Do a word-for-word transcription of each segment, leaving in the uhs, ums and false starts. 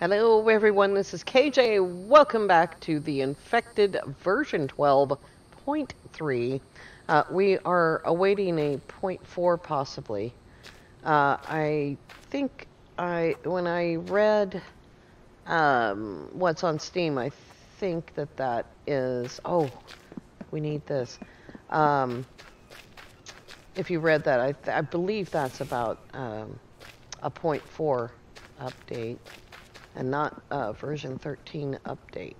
Hello everyone, this is K J. Welcome back to The Infected version twelve point three. Uh, we are awaiting a point four possibly. Uh, I think I, when I read um, what's on Steam, I think that that is, oh, we need this. Um, if you read that, I, th I believe that's about um, a point four update. And not uh, version thirteen update.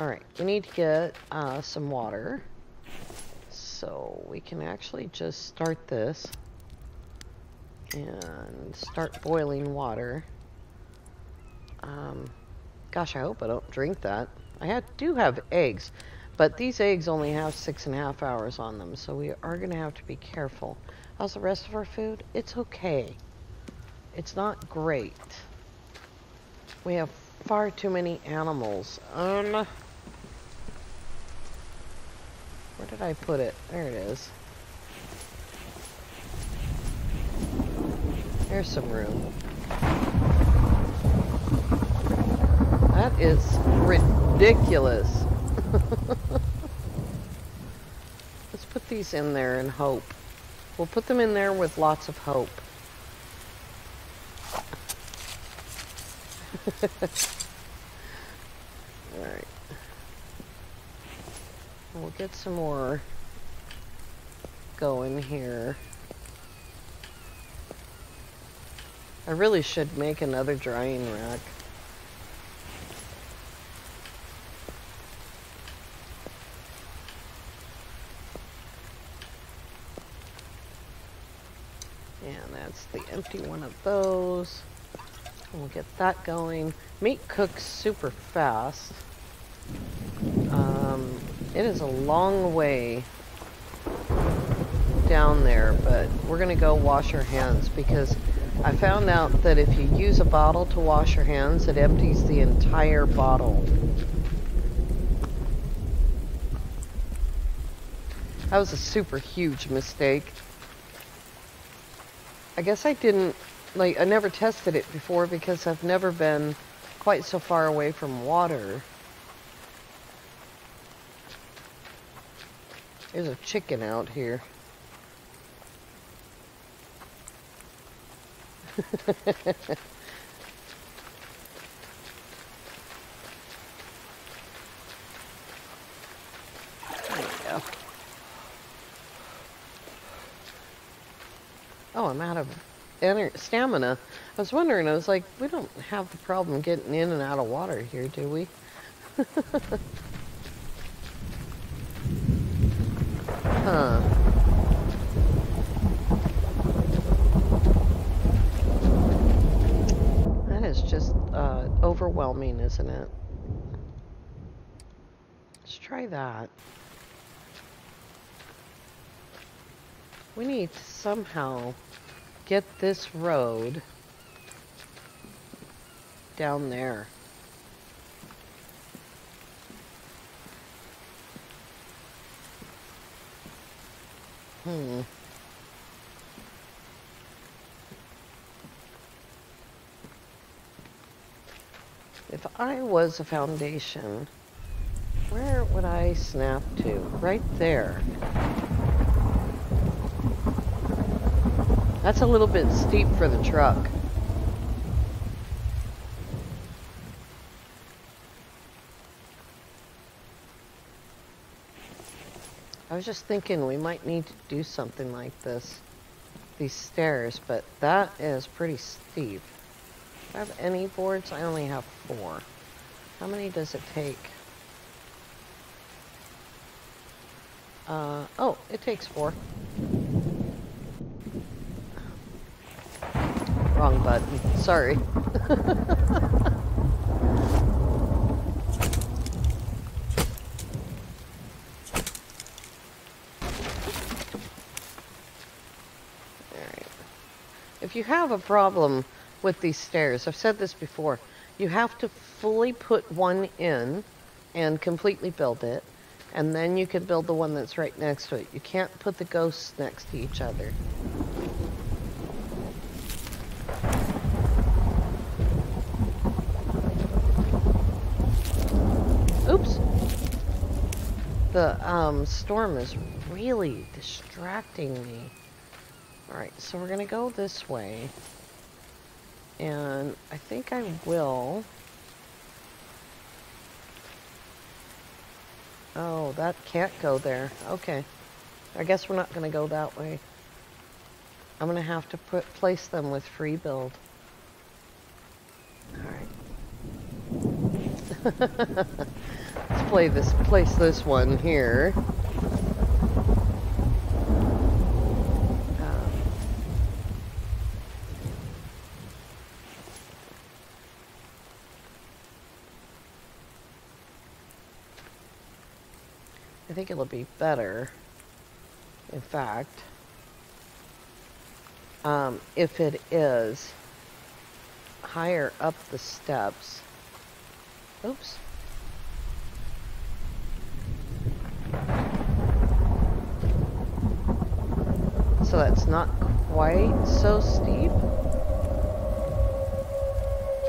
Alright, we need to get uh, some water. So we can actually just start this. And start boiling water. Um, gosh, I hope I don't drink that. I had, do have eggs. But these eggs only have six and a half hours on them. So we are going to have to be careful. How's the rest of our food? It's okay. It's not great. We have far too many animals. Um, where did I put it? There it is. There's some room. That is ridiculous. Let's put these in there and hope. We'll put them in there with lots of hope. Alright. We'll get some more going here. I really should make another drying rack. And that's the empty one of those. We'll get that going. Meat cooks super fast. Um, it is a long way down there, but we're going to go wash our hands because I found out that if you use a bottle to wash your hands, it empties the entire bottle. That was a super huge mistake. I guess I didn't... Like, I never tested it before because I've never been quite so far away from water. There's a chicken out here. There we go. Oh, I'm out of... stamina. I was wondering, I was like, we don't have the problem getting in and out of water here, do we? Huh. That is just uh, overwhelming, isn't it? Let's try that. We need to somehow get this road down there. Hmm. If I was a foundation, where would I snap to? Right there. That's a little bit steep for the truck. I was just thinking we might need to do something like this. These stairs, but that is pretty steep. Do I have any boards? I only have four. How many does it take? Uh, oh, it takes four. Wrong button. Sorry. Alright. If you have a problem with these stairs, I've said this before, you have to fully put one in and completely build it, and then you can build the one that's right next to it. You can't put the ghosts next to each other. The um, storm is really distracting me. Alright, so we're gonna go this way. And I think I will. Oh, that can't go there. Okay. I guess we're not gonna go that way. I'm gonna have to put place them with free build. Alright. Let's play this place this one here. Um, I think it'll be better, in fact, um, if it is higher up the steps. Oops. So that's not quite so steep.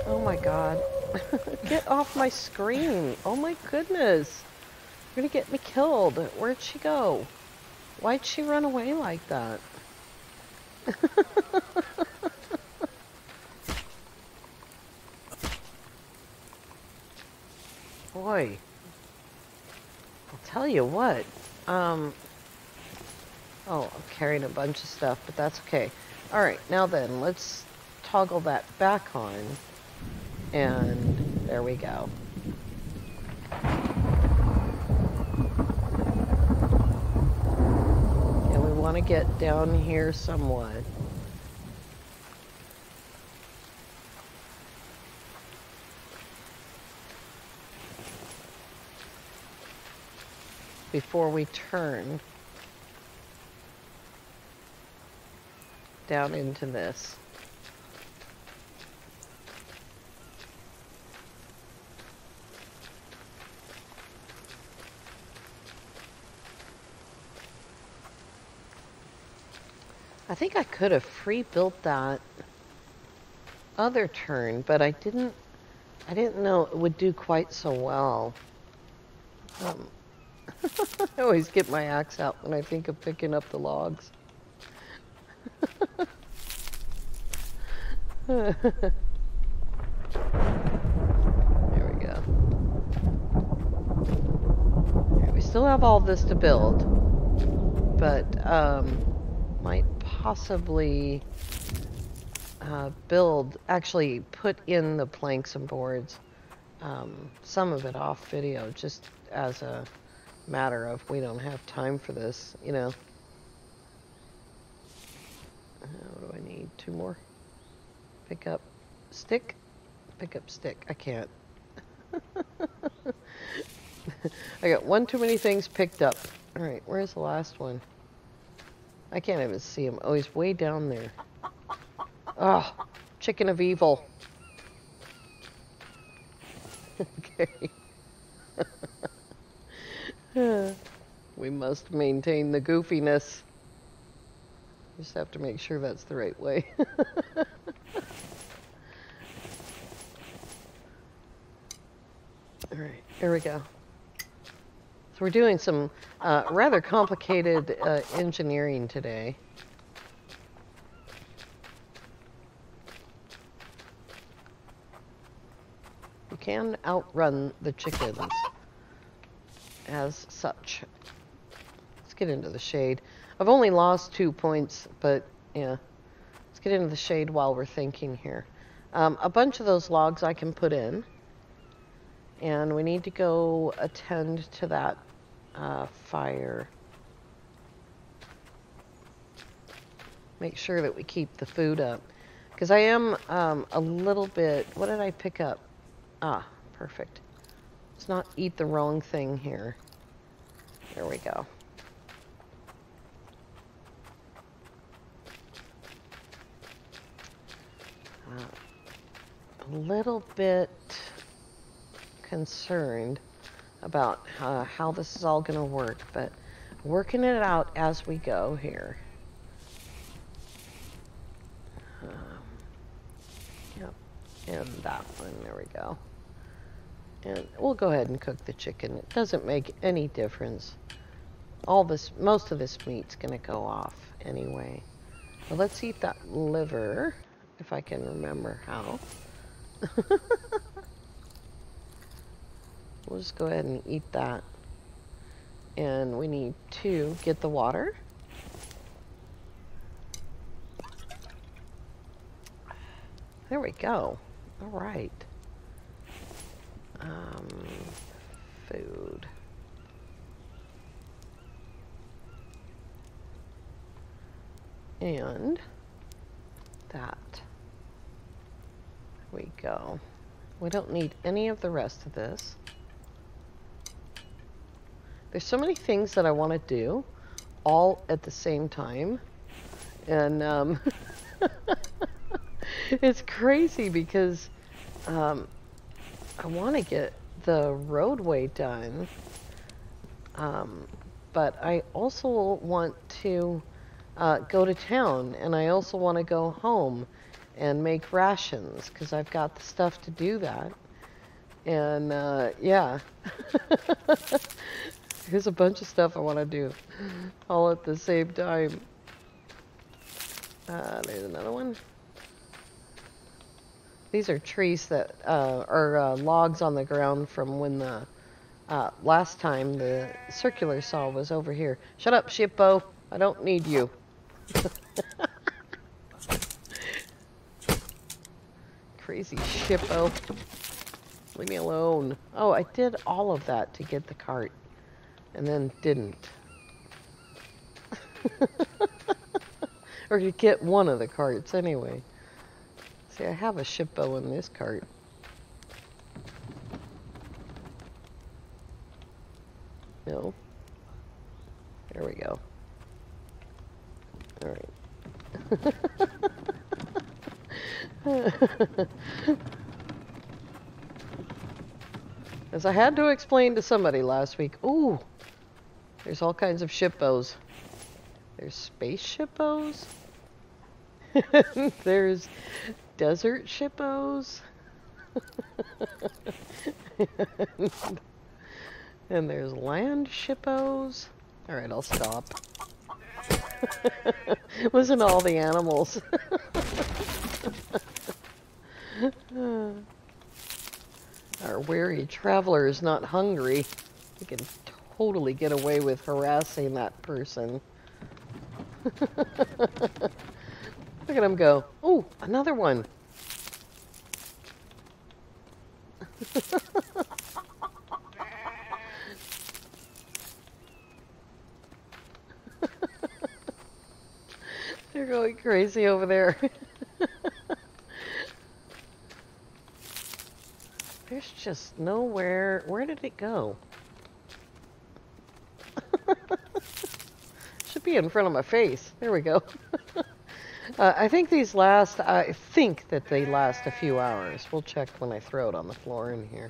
Oh my god. Get off my screen. Oh my goodness. You're gonna get me killed. Where'd she go? Why'd she run away like that? Boy, I'll tell you what. Um, oh, I'm carrying a bunch of stuff, but that's okay. All right, now then, let's toggle that back on. And there we go. Want to get down here somewhat. Before we turn down into this. I think I could have free-built that other turn, but I didn't, I didn't know it would do quite so well. Um, I always get my axe out when I think of picking up the logs. There we go. All right, we still have all this to build, but um, might possibly uh, build, actually put in the planks and boards, um, some of it off video, just as a matter of we don't have time for this, you know. Uh, what do I need? Two more? Pick up stick? Pick up stick. I can't. I got one too many things picked up. Alright, where's the last one? I can't even see him. Oh, he's way down there. Oh, chicken of evil. Okay. We must maintain the goofiness. Just have to make sure that's the right way. All right, here we go. So we're doing some uh, rather complicated uh, engineering today. You can outrun the chickens as such. Let's get into the shade. I've only lost two points, but yeah. Let's get into the shade while we're thinking here. Um, a bunch of those logs I can put in. And we need to go attend to that uh, fire. Make sure that we keep the food up. Because I am um, a little bit... What did I pick up? Ah, perfect. Let's not eat the wrong thing here. There we go. Uh, a little bit... concerned about uh, how this is all going to work, but working it out as we go here. Um, yep, and that one, there we go. And we'll go ahead and cook the chicken. It doesn't make any difference. All this, most of this meat's gonna go off anyway. Well, let's eat that liver, if I can remember how. We'll just go ahead and eat that. And we need to get the water. There we go. All right. Um, food. And that. There we go. We don't need any of the rest of this. There's so many things that I want to do all at the same time. And um, it's crazy because um, I want to get the roadway done. Um, but I also want to uh, go to town. And I also want to go home and make rations because I've got the stuff to do that. And uh, yeah. Here's a bunch of stuff I want to do all at the same time. Uh, there's another one. These are trees that uh, are uh, logs on the ground from when the uh, last time the circular saw was over here. Shut up, Shippo. I don't need you. Crazy Shippo. Leave me alone. Oh, I did all of that to get the cart. And then didn't. Or to get one of the carts anyway. See, I have a Shippo in this cart. No. There we go. Alright. As I had to explain to somebody last week, ooh. There's all kinds of Shippos. There's space Shippos. There's desert Shippos. and, and there's land Shippos. All right, I'll stop. Listen to all the animals. Our weary traveler is not hungry. We can totally get away with harassing that person. Look at him go. Oh, another one. They're going crazy over there. There's just nowhere. Where did it go? Should be in front of my face. There we go. uh, I think these last, I think that they last a few hours. We'll check when I throw it on the floor in here.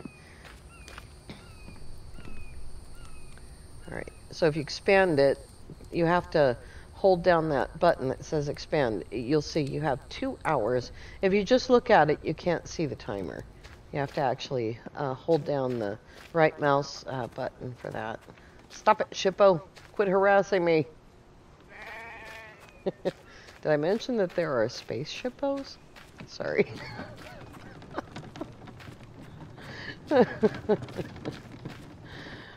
Alright, so if you expand it, you have to hold down that button that says expand. You'll see you have two hours. If you just look at it, you can't see the timer. You have to actually uh, hold down the right mouse uh, button for that. Stop it, Shippo. Quit harassing me. Did I mention that there are space Shippos? Sorry.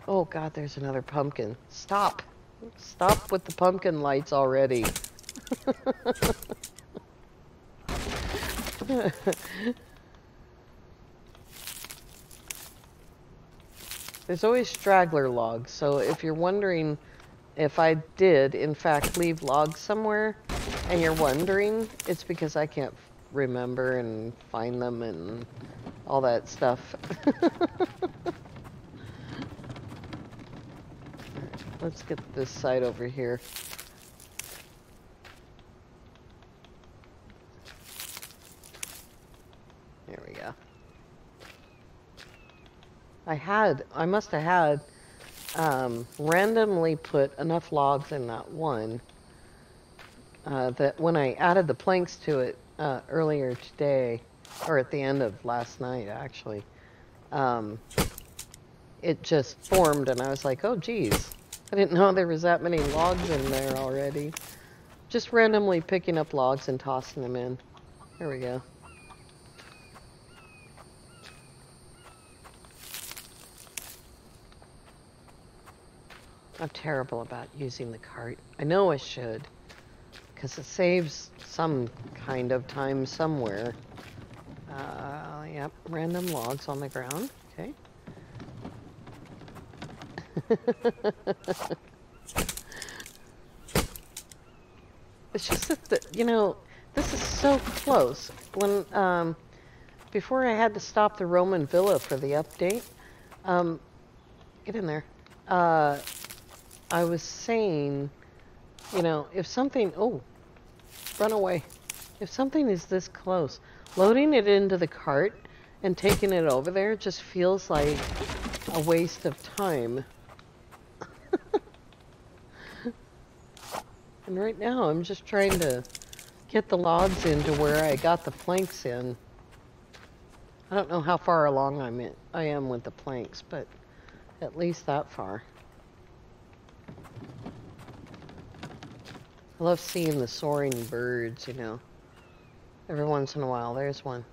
Oh, God, there's another pumpkin. Stop. Stop with the pumpkin lights already. There's always straggler logs, so if you're wondering if I did, in fact, leave logs somewhere, and you're wondering, it's because I can't remember and find them and all that stuff. Let's get this side over here. There we go. I had, I must have had um, randomly put enough logs in that one uh, that when I added the planks to it uh, earlier today, or at the end of last night actually, um, it just formed, and I was like, oh geez, I didn't know there was that many logs in there already. Just randomly picking up logs and tossing them in. There we go. I'm terrible about using the cart. I know I should, because it saves some kind of time somewhere. Uh, yep, random logs on the ground. Okay. It's just that, the, you know, this is so close. When, um, before I had to stop the Roman Villa for the update, um, get in there. Uh, I was saying, you know, if something, oh, run away. If something is this close, loading it into the cart and taking it over there just feels like a waste of time. And right now I'm just trying to get the logs into where I got the planks in. I don't know how far along I'm in, I am with the planks, but at least that far. I love seeing the soaring birds, you know. Every once in a while, there's one.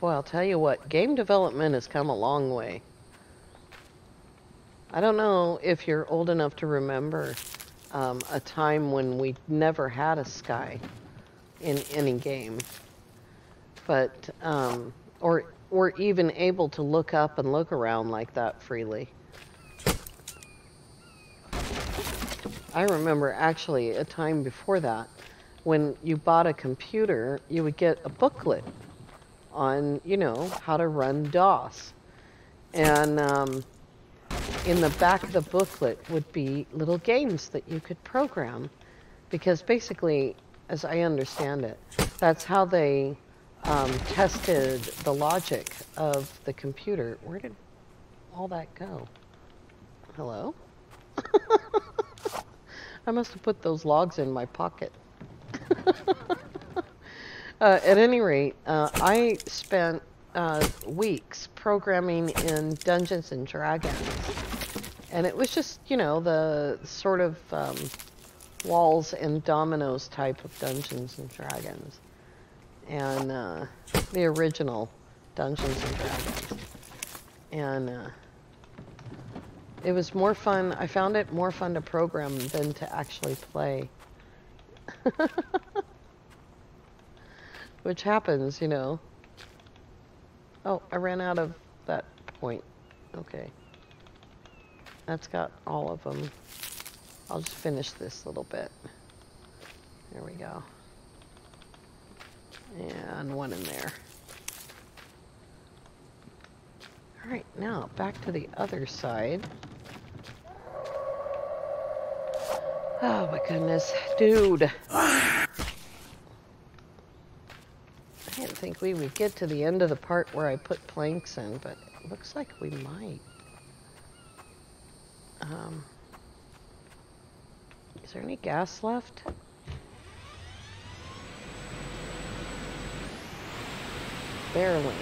Boy, I'll tell you what, game development has come a long way. I don't know if you're old enough to remember um, a time when we never had a sky in any game, but um, or or even able to look up and look around like that freely. I remember actually a time before that, when you bought a computer, you would get a booklet on, you know, how to run DOS. And um, in the back of the booklet would be little games that you could program. Because basically, as I understand it, that's how they um, tested the logic of the computer. Where did all that go? Hello? I must have put those logs in my pocket. uh, at any rate, uh, I spent uh, weeks programming in Dungeons and Dragons. And it was just, you know, the sort of um, walls and dominoes type of Dungeons and Dragons. And uh, the original Dungeons and Dragons. And... Uh, It was more fun. I found it more fun to program than to actually play. Which happens, you know. Oh, I ran out of that point. Okay. That's got all of them. I'll just finish this little bit. There we go. And one in there. All right, now back to the other side. Oh my goodness, dude. I didn't think we would get to the end of the part where I put planks in, but it looks like we might. Um, is there any gas left? Barely.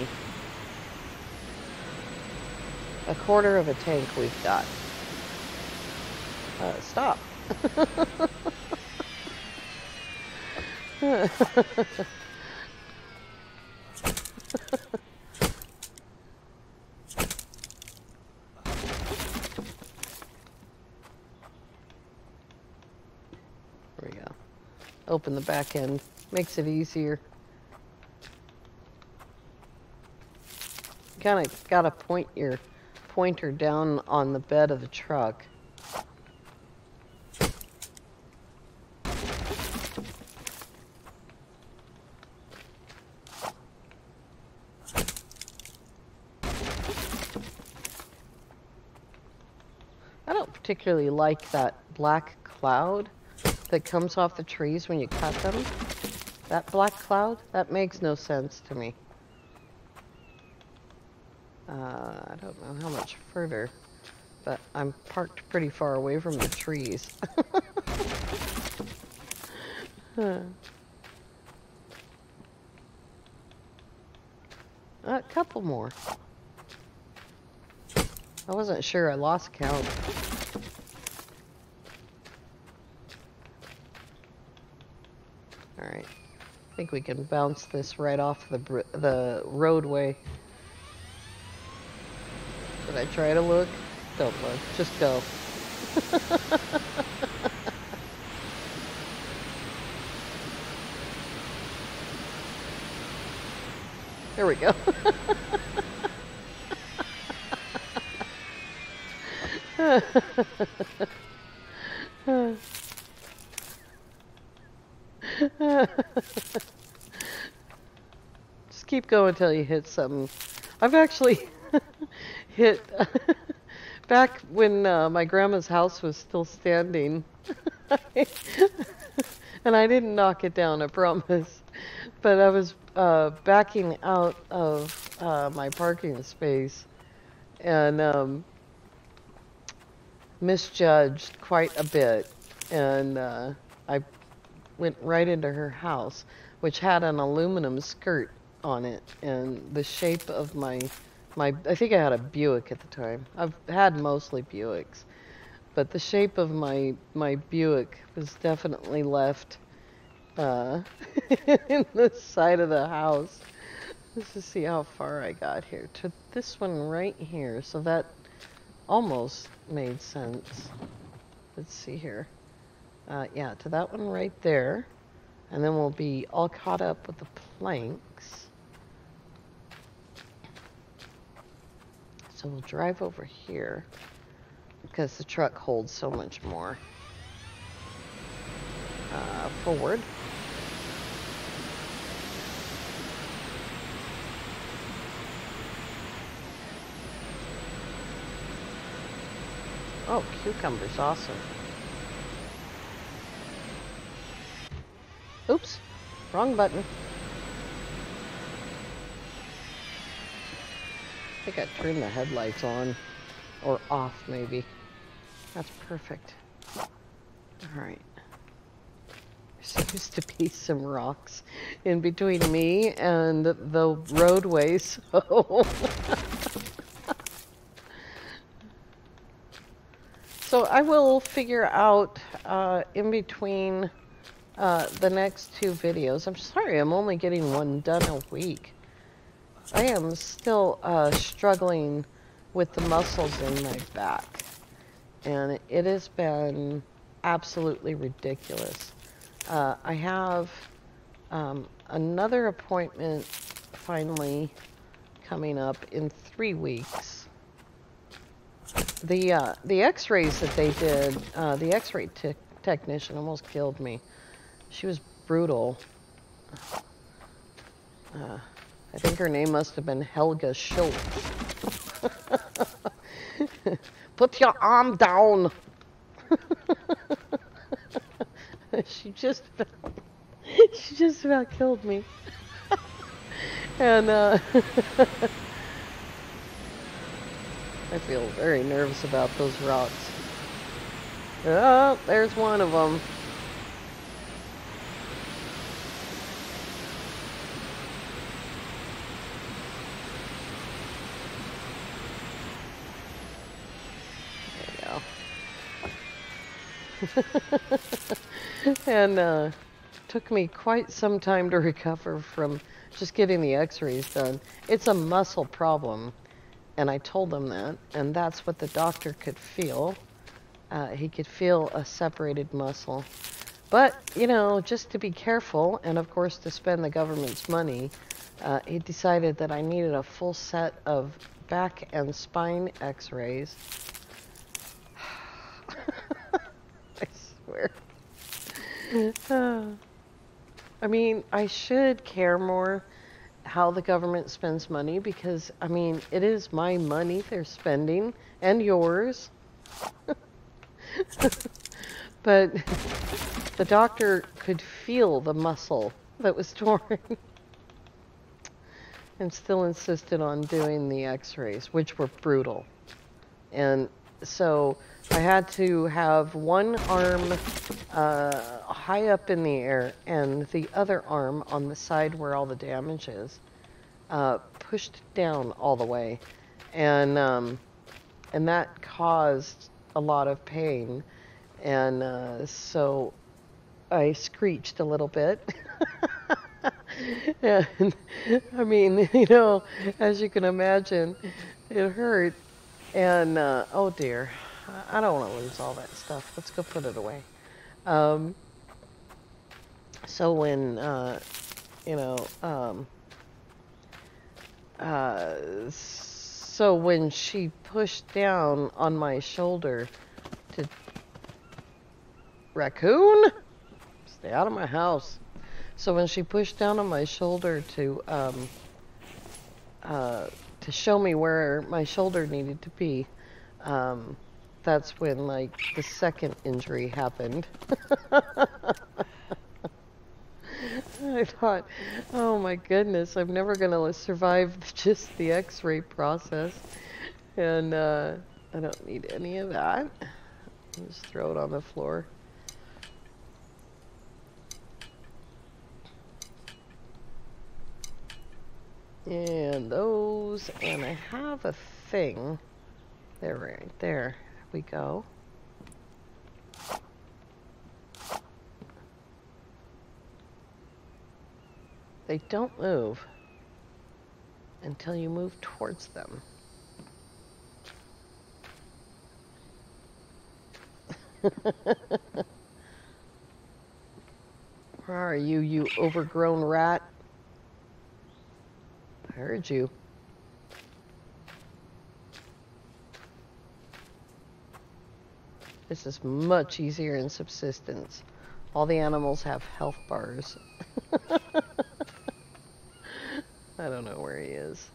A quarter of a tank we've got. Uh, stop. There we go. Open the back end. Makes it easier. Kind of got to point your pointer down on the bed of the truck. I don't particularly like that black cloud that comes off the trees when you cut them. That black cloud, that makes no sense to me. Uh, I don't know how much further, but I'm parked pretty far away from the trees. huh. A couple more. I wasn't sure. I lost count. All right. I think we can bounce this right off the br the roadway. Should I try to look? Don't look. Just go. There we go. Just keep going until you hit something. I've actually hit back when uh, my grandma's house was still standing, and I didn't knock it down, I promise, but I was uh, backing out of uh, my parking space and um, misjudged quite a bit, and uh, I went right into her house, which had an aluminum skirt on it, and the shape of my my I think I had a Buick at the time. I've had mostly Buicks, but the shape of my my Buick was definitely left uh, in the side of the house. Let's just see how far I got here to this one right here, so that almost made sense. Let's see here. Uh, yeah, to that one right there, and then we'll be all caught up with the planks. So we'll drive over here because the truck holds so much more. Uh, forward. Oh, cucumbers, awesome. Oops, wrong button. I think I turned the headlights on or off, maybe. That's perfect. All right. There seems to be some rocks in between me and the roadway, so. So I will figure out uh, in between Uh, the next two videos. I'm sorry, I'm only getting one done a week. I am still uh, struggling with the muscles in my back, and it has been absolutely ridiculous. Uh, I have um, another appointment finally coming up in three weeks. The uh, the X-rays that they did, uh, the X-ray te technician almost killed me. She was brutal. Uh, I think her name must have been Helga Schultz. Put your arm down. She just about, she just about killed me. And uh, I feel very nervous about those rocks. Oh, there's one of them. And uh, took me quite some time to recover from just getting the X-rays done. It's a muscle problem, and I told them that, and that's what the doctor could feel. Uh, he could feel a separated muscle, but you know, just to be careful, and of course to spend the government's money, uh, he decided that I needed a full set of back and spine X-rays. Uh, I mean, I should care more how the government spends money, because, I mean, it is my money they're spending, and yours. But the doctor could feel the muscle that was torn and still insisted on doing the X-rays, which were brutal. And so I had to have one arm uh, high up in the air and the other arm on the side where all the damage is. uh, pushed down all the way, and um, and that caused a lot of pain, and uh, so I screeched a little bit. And I mean, you know, as you can imagine, it hurt. And uh, oh dear, I don't want to lose all that stuff. Let's go put it away. Um, so when uh, you know, um, uh, so when she pushed down on my shoulder to raccoon, stay out of my house. So when she pushed down on my shoulder to um, uh, to show me where my shoulder needed to be, um, that's when like the second injury happened. I thought, oh my goodness, I'm never gonna survive just the X-ray process, and uh, I don't need any of that. I'll just throw it on the floor. And those, and I have a thing. There, right there we go. They don't move until you move towards them. Where are you, you overgrown rat? I heard you. This is much easier in subsistence. All the animals have health bars. I don't know where he is.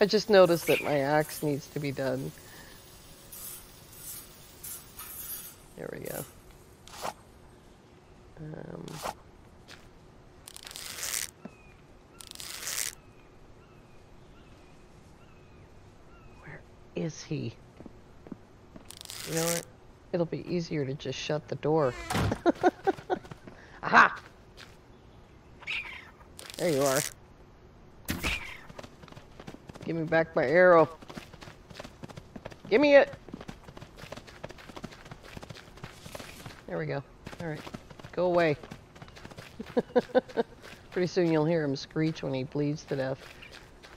I just noticed that my axe needs to be done. There we go. Um, where is he? You know what? It'll be easier to just shut the door. Aha! There you are. Give me back my arrow. Give me it! There we go. Alright. Go away. Pretty soon you'll hear him screech when he bleeds to death.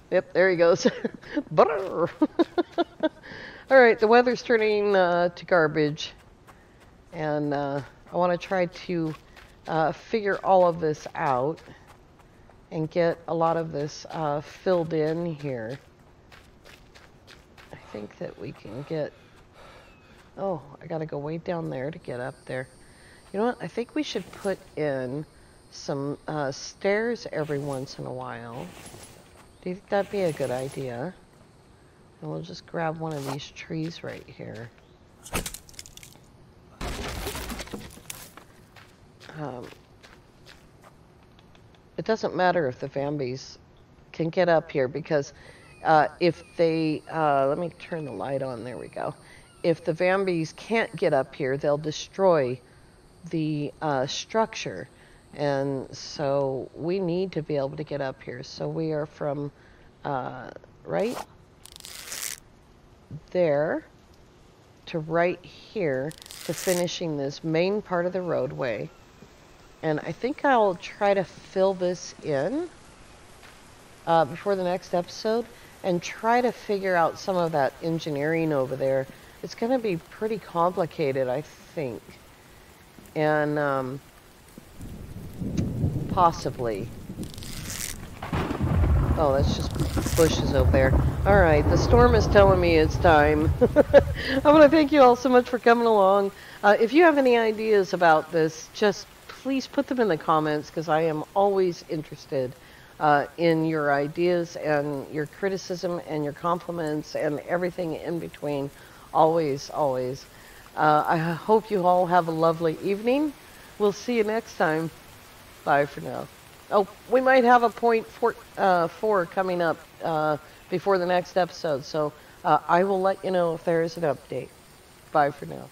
Yep, there he goes. All right, the weather's turning uh, to garbage. And uh, I want to try to uh, figure all of this out and get a lot of this uh, filled in here. I think that we can get... Oh, I got to go way down there to get up there. You know what, I think we should put in some uh, stairs every once in a while. Do you think that'd be a good idea? And we'll just grab one of these trees right here. Um, it doesn't matter if the Vambies can get up here, because uh, if they, uh, let me turn the light on, there we go. If the Vambies can't get up here, they'll destroy the uh, structure, and so we need to be able to get up here. So we are from uh, right there to right here to finishing this main part of the roadway, and I think I'll try to fill this in uh, before the next episode and try to figure out some of that engineering over there. It's going to be pretty complicated, I think. And um, possibly, oh, that's just bushes over there. All right, the storm is telling me it's time. I want to thank you all so much for coming along. Uh, if you have any ideas about this, just please put them in the comments, because I am always interested uh, in your ideas and your criticism and your compliments and everything in between. Always, always. Uh, I hope you all have a lovely evening. We'll see you next time. Bye for now. Oh, we might have a point four, uh, four coming up uh, before the next episode, so uh, I will let you know if there is an update. Bye for now.